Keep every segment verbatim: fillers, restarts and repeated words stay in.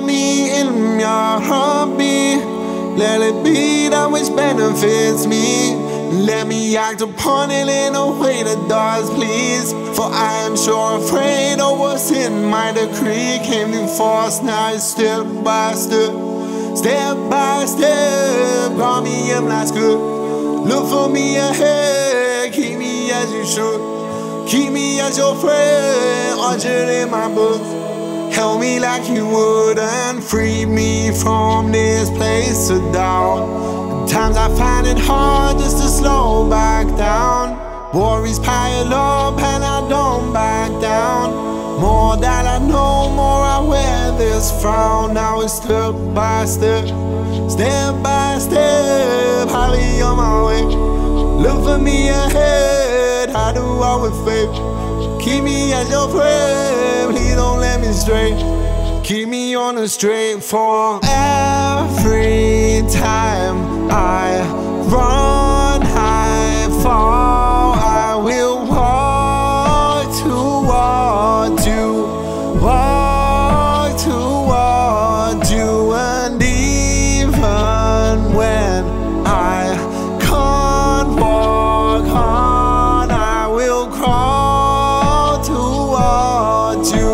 me in your heartbeat. Let it be that which benefits me. Let me act upon it in a way that does please. For I am sure afraid of what's in my decree. Came in force, now it's step by step. Step by step, call me in last good. Look for me ahead, keep me as you should. Keep me as your friend, ordered in my book. Help me like you would and free me from this place of doubt. At times I find it hard just to slow back down. Worries pile up and I don't back down. More that I know, more I wear this frown. Now it's step by step, step by step, highly on my way. Look for me ahead, I do all with faith. Keep me as your friend, please don't let me straight, keep me on a straight for every time I run, I fall, I will walk toward you, walk toward you, and even when I can't walk on, I will crawl toward you.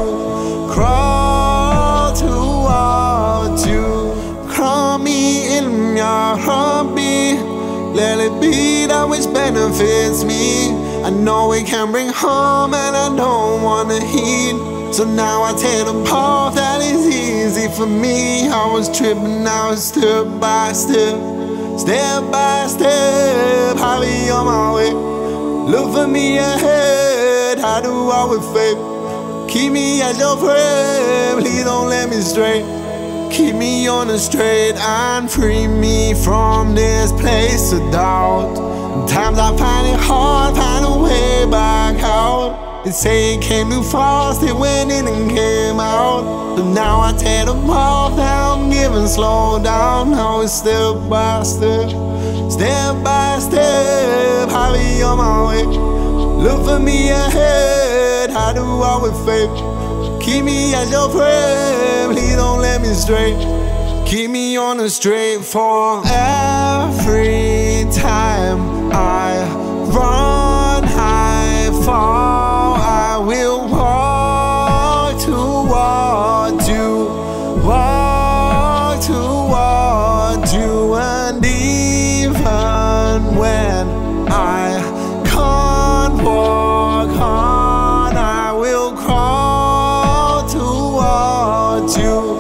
Crawl toward you, crawl me in your heartbeat. Let it be that which benefits me. I know it can bring harm and I don't wanna heed. So now I take a path that is easy for me. I was tripping, now it's step by step. Step by step, I'll be on my way. Look for me ahead, I do all with faith. Keep me as your friend, please don't let me stray. Keep me on the straight and free me from this place of doubt. Sometimes I find it hard, find a way back out. They say it came too fast, it went in and came out. But now I tear them all down, giving slow down. Now it's step by step, step by step, I'll be on my way. Look for me ahead, I do all with faith. Keep me as your friend, please don't let me stray. Keep me on the straight for every time I run, I fall, I will walk toward you, walk toward you, and even when I can't walk on, you